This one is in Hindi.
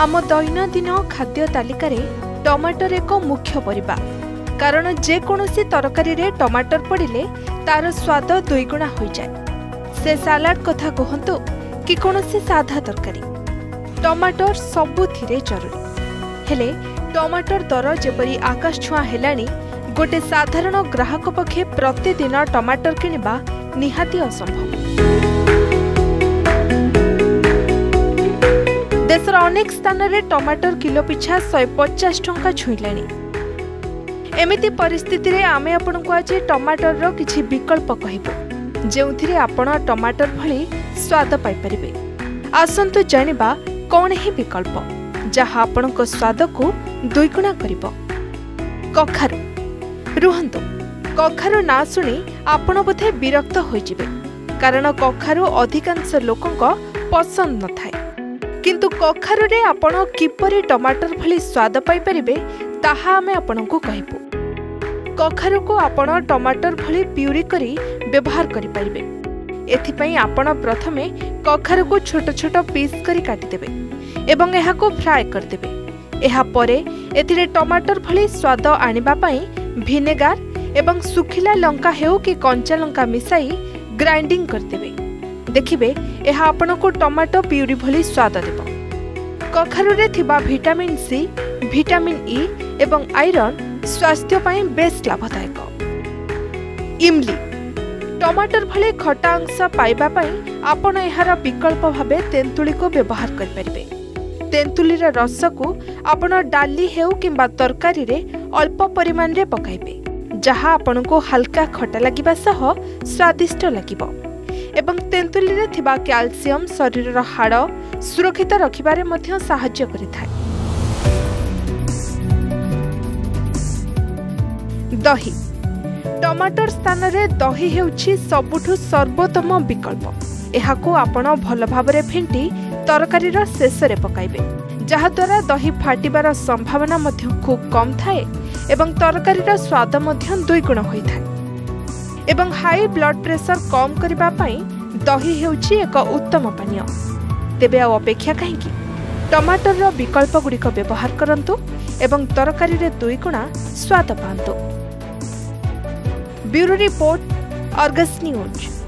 आम दैनन्दिन खाद्य तालिकार टमाटर एक मुख्य परिबा कारण जेकोसी तरकारी रे टमाटर पड़े तार स्वाद दुईगुणा हो जाए। से सालाड कथा कहतु कि कोनोसी साधा तरकारी टमाटर सबुथिरे जरूरी हेले टमाटर दर जेपरी आकाश छुआ हेलानी गोटे साधारण ग्राहक पक्षे प्रतिदिन टमाटर किनिबा निहाती असंभव। देशर अनेक स्थान रे टमाटर किलो पिछा 150 टंका छुईलाणी। एमिति परिस्थिति रे आमे आपन को आज टमाटर रो किछि विकल्प कहबो जेउथिरे आपण टमाटर भली स्वाद पाई परिबे। आसंतु जानिबा कोन हे विकल्प जहा आपण को स्वाद को दुईगुणा करिवो। कखारु रुहंतो कखारु ना सुनी आपण बोधे विरक्त होई जिवे कारण कखारु अधिकांश लोकक पसंद न थाए। किंतु कखारु रे आपण किपरि टमाटर भली स्वाद पाई परिबे ताहा आमे आपनकु कहिबु। कखारु को आपण टमाटर भली प्यूरी करी व्यवहार करि परिबे। एथि पई आपण प्रथमे कखारु को छोट छोट पीस करी काटि देबे एवं एहा को फ्राई कर देबे। एहा परे एथिरे टमाटर भली स्वाद आनिबा पई विनेगार एवं सुखिला लंका हेउ कि कंचा लंका मिसाई ग्राइंडिंग कर देबे। देखिबे एहा आपनको टमाटो प्यूरी भली स्वाद देबो। कखारु रे थिबा विटामिन सी, विटामिन ई एवं आयरन स्वास्थ्य पई बेस लाभदायक। इमली टमाटर भले खटा अंश पाइबा पई आपण एहार विकल्प भाबे तेंतुली को व्यवहार कर परिबे। तेंतुली रा रस को आपण डाली हेउ किबा तरकारी रे अल्प परिमाण रे पकाइबे जहा आपनको हल्का खटा लागिबा सह स्वादिष्ट लागिबो एवं तेंतुली रे थिबा कैल्शियम शरीर हाड़ सुरक्षित रखिबारे मध्ये सहाय्य करिथाय। दही टमाटर स्थान रे दही हेउछि सबुठु सर्वोत्तम विकल्प। एहाको आपण भल भाबरे फेंटी तरकारी रा शेषरे पकाइबे जहा द्वारा दही फाटिबार संभावना मध्ये खूब कम थाए एवं तरकारी रा स्वाद मध्ये दुईगुण होइथाय। एवं हाई ब्लड प्रेशर कम करबा पई दही हेउछि एक उत्तम पानीय। तेबे आ अपेक्षा काहेकि टमाटर रो विकल्प गुड़िक व्यवहार करंतु एवं तरकारी रे दुईगुणा स्वाद पांतु। Bureau report Argus news.